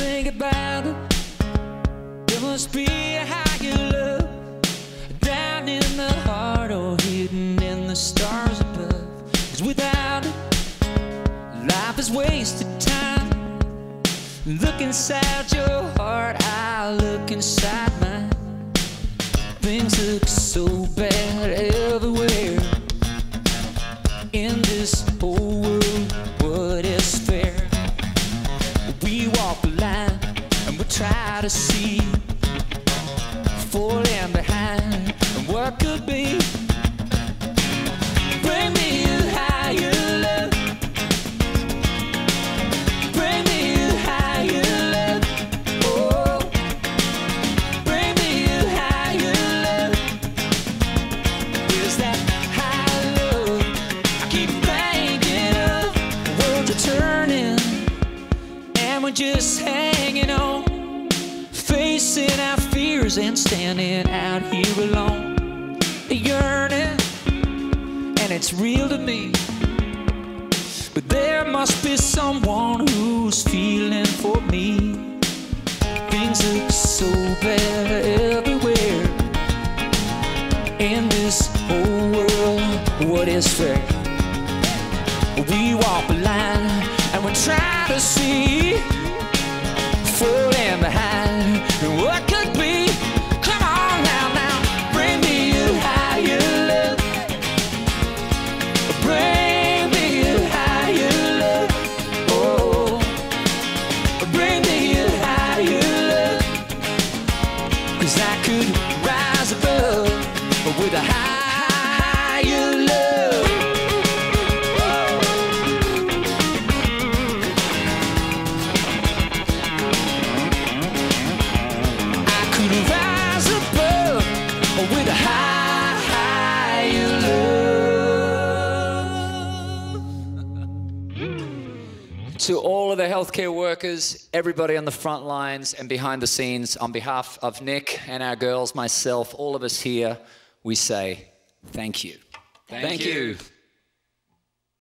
think about it, there must be a higher love down in the heart or hidden in the stars above. 'Cause without it, life is wasted time. Look inside your heart, I look inside mine. Things look so bad everywhere in this whole world. What is fair? We walk the line and we try to see, falling behind and what could be. Bring me a higher love. Bring me a higher love. Oh, bring me a higher love. Is that high love I keep thinking of? The world's turning, we're just hanging on, facing our fears and standing out here alone, yearning, and it's real to me. But there must be someone who's feeling for me. Things look so bad everywhere in this whole world. What is fair? We walk a line and we try to see, falling behind what could be. Come on now, now, bring me a higher love. Bring me a higher love. Oh, bring me a higher love. 'Cause I could rise above with a higher love. With a higher love. To all of the healthcare workers, everybody on the front lines and behind the scenes, on behalf of Nick and our girls, myself, all of us here, we say thank you. Thank you.